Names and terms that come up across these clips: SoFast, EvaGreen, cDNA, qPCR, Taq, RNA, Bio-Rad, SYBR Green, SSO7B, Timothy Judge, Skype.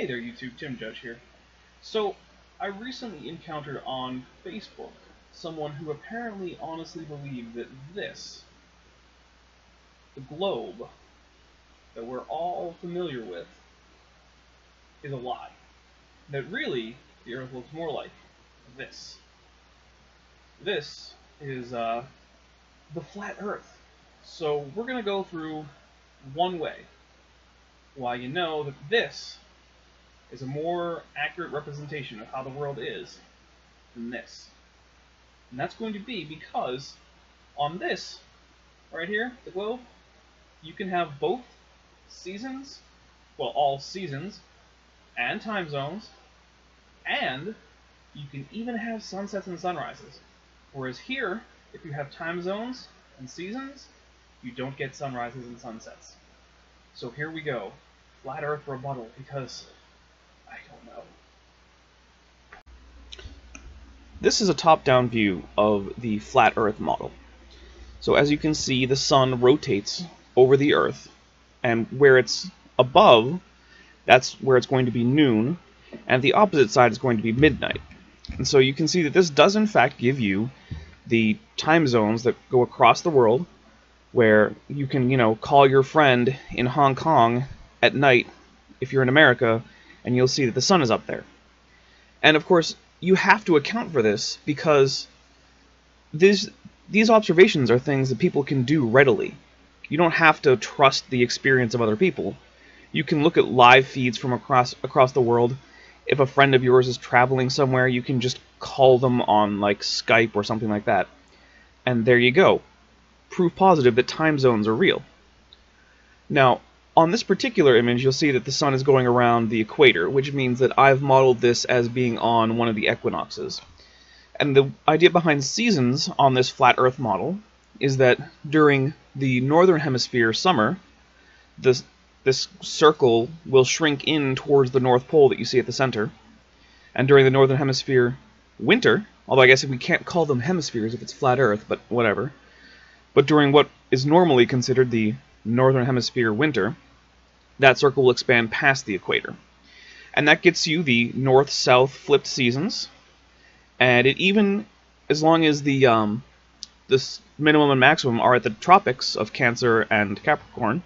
Hey there YouTube, Tim Judge here. So, I recently encountered on Facebook someone who apparently honestly believed that this, the globe that we're all familiar with, is a lie. That really, the Earth looks more like this. This is the flat Earth. So we're going to go through one way why you know that this is a more accurate representation of how the world is than this. And that's going to be because on this, right here, the globe, you can have both seasons, well, all seasons, and time zones, and you can even have sunsets and sunrises. Whereas here, if you have time zones and seasons, you don't get sunrises and sunsets. So here we go. Flat Earth rebuttal, because I don't know. This is a top-down view of the flat Earth model. So as you can see, the sun rotates over the Earth, and where it's above, that's where it's going to be noon, and the opposite side is going to be midnight. And so you can see that this does in fact give you the time zones that go across the world, where you can, call your friend in Hong Kong at night if you're in America, and you'll see that the sun is up there. And of course, you have to account for this because these observations are things that people can do readily. You don't have to trust the experience of other people. You can look at live feeds from across the world. If a friend of yours is traveling somewhere, you can just call them on like Skype or something like that. And there you go. Proof positive that time zones are real. Now, on this particular image, you'll see that the sun is going around the equator, which means that I've modeled this as being on one of the equinoxes. And the idea behind seasons on this flat Earth model is that during the northern hemisphere summer, this circle will shrink in towards the North Pole that you see at the center. And during the northern hemisphere winter, although I guess we can't call them hemispheres if it's flat Earth, but whatever. But during what is normally considered the northern hemisphere winter, that circle will expand past the equator. And that gets you the north-south flipped seasons. And it even, as long as the minimum and maximum are at the tropics of Cancer and Capricorn,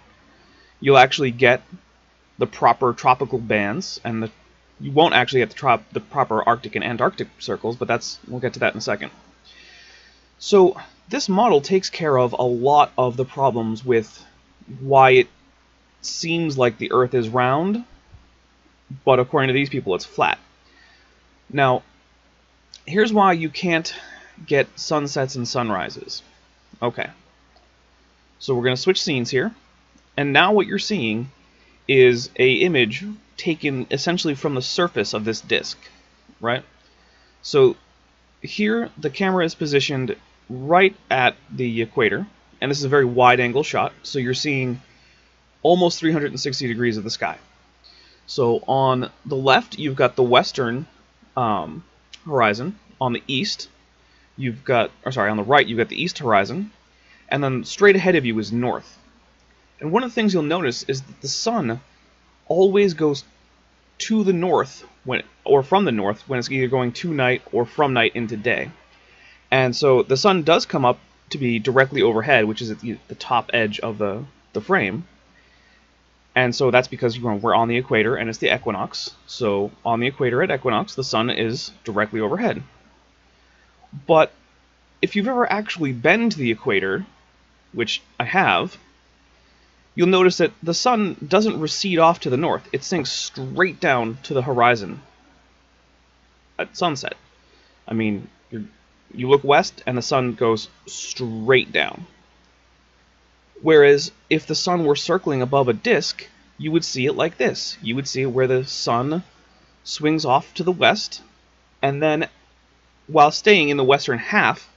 you'll actually get the proper tropical bands, and you won't actually get the proper Arctic and Antarctic circles, but we'll get to that in a second. So this model takes care of a lot of the problems with why it seems like the Earth is round, but according to these people it's flat. Now, here's why you can't get sunsets and sunrises. Okay, so we're going to switch scenes here, and now what you're seeing is a image taken essentially from the surface of this disk, right? So here the camera is positioned right at the equator, and this is a very wide angle shot, so you're seeing almost 360 degrees of the sky. So on the left you've got the western horizon, on the east you've got, or sorry, on the right you've got the east horizon, and then straight ahead of you is north. And one of the things you'll notice is that the sun always goes to the north or from the north when it's either going to night or from night into day. And so the sun does come up to be directly overhead, which is at the top edge of the frame. And so that's because we're on the equator and it's the equinox. So on the equator at equinox, the sun is directly overhead. But if you've ever actually been to the equator, which I have, you'll notice that the sun doesn't recede off to the north. It sinks straight down to the horizon at sunset. I mean, you look west and the sun goes straight down. Whereas if the sun were circling above a disk, you would see it like this. You would see it where the sun swings off to the west, and then while staying in the western half,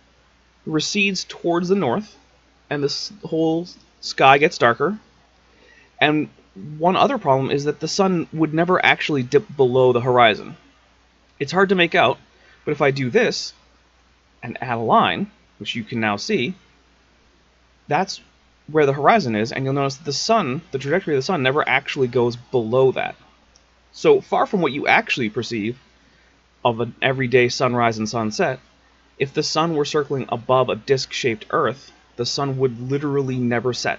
recedes towards the north, and the whole sky gets darker. And one other problem is that the sun would never actually dip below the horizon. It's hard to make out, but if I do this and add a line, which you can now see, that's where the horizon is, and you'll notice that the sun, the trajectory of the sun, never actually goes below that. So far from what you actually perceive of an everyday sunrise and sunset, if the sun were circling above a disc-shaped Earth, the sun would literally never set.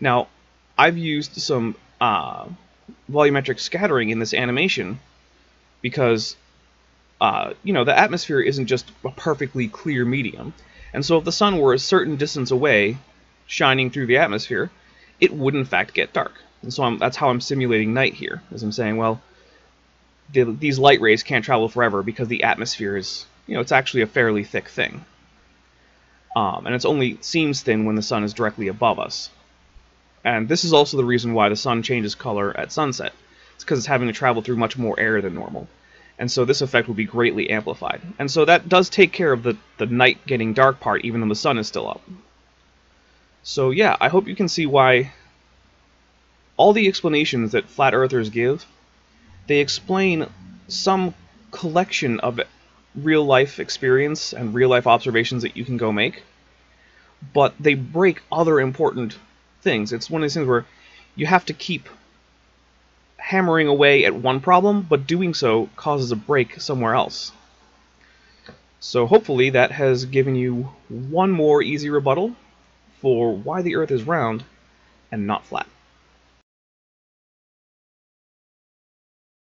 Now, I've used some volumetric scattering in this animation because, you know, the atmosphere isn't just a perfectly clear medium. And so if the sun were a certain distance away, shining through the atmosphere, it would in fact get dark. And so that's how I'm simulating night here, as I'm saying, well, these light rays can't travel forever because the atmosphere is, you know, it's actually a fairly thick thing. And it only seems thin when the sun is directly above us. And this is also the reason why the sun changes color at sunset. It's because it's having to travel through much more air than normal. And so this effect will be greatly amplified. And so that does take care of the night getting dark part, even though the sun is still up. So yeah, I hope you can see why all the explanations that flat earthers give, they explain some collection of real life experience and real life observations that you can go make, but they break other important things. It's one of these things where you have to keep hammering away at one problem, but doing so causes a break somewhere else. So hopefully that has given you one more easy rebuttal for why the Earth is round and not flat.